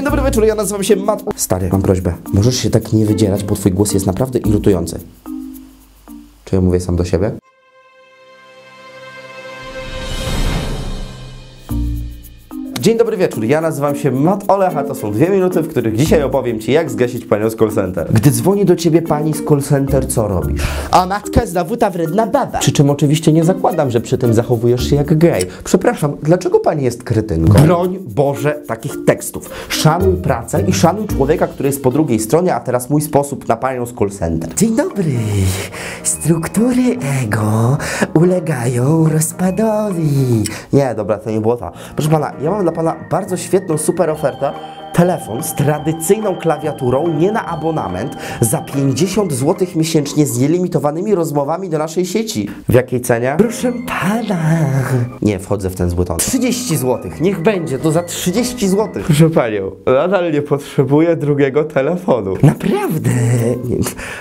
Dzień dobry wieczór, ja nazywam się Matt. Stary, mam prośbę. Możesz się tak nie wydzierać, bo twój głos jest naprawdę irytujący. Czy ja mówię sam do siebie? Dzień dobry wieczór, ja nazywam się Matt Olech, a to są 2 minuty, w których dzisiaj opowiem Ci, jak zgasić panią z call center. Gdy dzwoni do Ciebie pani z call center, co robisz? O matko, znowu ta wredna baba. Przy czym oczywiście nie zakładam, że przy tym zachowujesz się jak gej. Przepraszam, dlaczego pani jest kretynką? Broń Boże takich tekstów. Szanuj pracę i szanuj człowieka, który jest po drugiej stronie, a teraz mój sposób na panią z call center. Dzień dobry. Struktury ego ulegają rozpadowi. Nie, dobra, to nie było to. Proszę pana, ja mam dla pana bardzo świetną, super ofertę. Telefon z tradycyjną klawiaturą, nie na abonament, za 50 zł miesięcznie z nielimitowanymi rozmowami do naszej sieci. W jakiej cenie? Proszę pana. Nie, wchodzę w ten zły ton. 30 zł, niech będzie, to za 30 zł. Proszę panią, nadal nie potrzebuję drugiego telefonu. Naprawdę?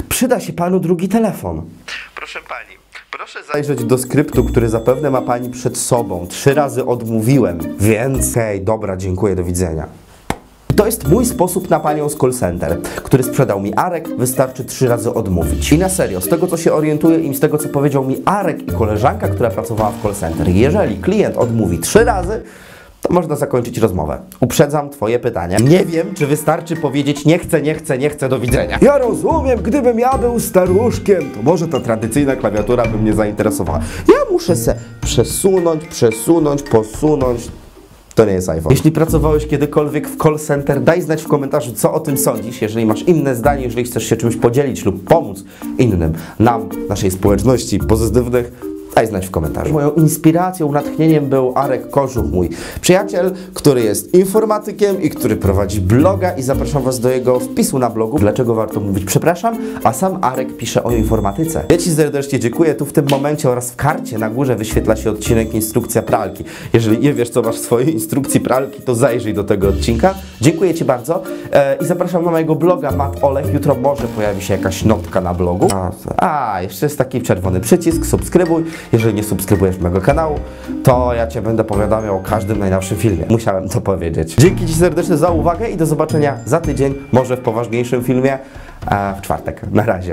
Przyda się panu drugi telefon. Proszę pani, proszę zajrzeć do skryptu, który zapewne ma pani przed sobą. 3 razy odmówiłem, więc hej, dobra, dziękuję, do widzenia. To jest mój sposób na panią z call center, który sprzedał mi Arek, wystarczy 3 razy odmówić. I na serio, z tego co się orientuję i z tego co powiedział mi Arek i koleżanka, która pracowała w call center, jeżeli klient odmówi 3 razy, to można zakończyć rozmowę. Uprzedzam twoje pytanie. Nie wiem, czy wystarczy powiedzieć nie chcę, nie chcę, nie chcę, do widzenia. Ja rozumiem, gdybym ja był staruszkiem, to może ta tradycyjna klawiatura by mnie zainteresowała. Ja muszę se przesunąć, posunąć. To nie jest iPhone. Jeśli pracowałeś kiedykolwiek w call center, daj znać w komentarzu, co o tym sądzisz. Jeżeli masz inne zdanie, jeżeli chcesz się czymś podzielić lub pomóc innym, nam, naszej społeczności pozytywnych, daj znać w komentarzu. Moją inspiracją, natchnieniem był Arek Kożuch, mój przyjaciel, który jest informatykiem i który prowadzi bloga, i zapraszam was do jego wpisu na blogu Dlaczego warto mówić przepraszam, a sam Arek pisze o informatyce. Ja ci serdecznie dziękuję, tu w tym momencie oraz w karcie na górze wyświetla się odcinek Instrukcja Pralki. Jeżeli nie wiesz, co masz w swojej instrukcji pralki, to zajrzyj do tego odcinka. Dziękuję ci bardzo i zapraszam na mojego bloga Matt Olech. Jutro może pojawi się jakaś notka na blogu. A jeszcze jest taki czerwony przycisk, subskrybuj. Jeżeli nie subskrybujesz mojego kanału, to ja Cię będę powiadamiał o każdym najnowszym filmie. Musiałem to powiedzieć. Dzięki Ci serdecznie za uwagę i do zobaczenia za tydzień, może w poważniejszym filmie, w czwartek. Na razie.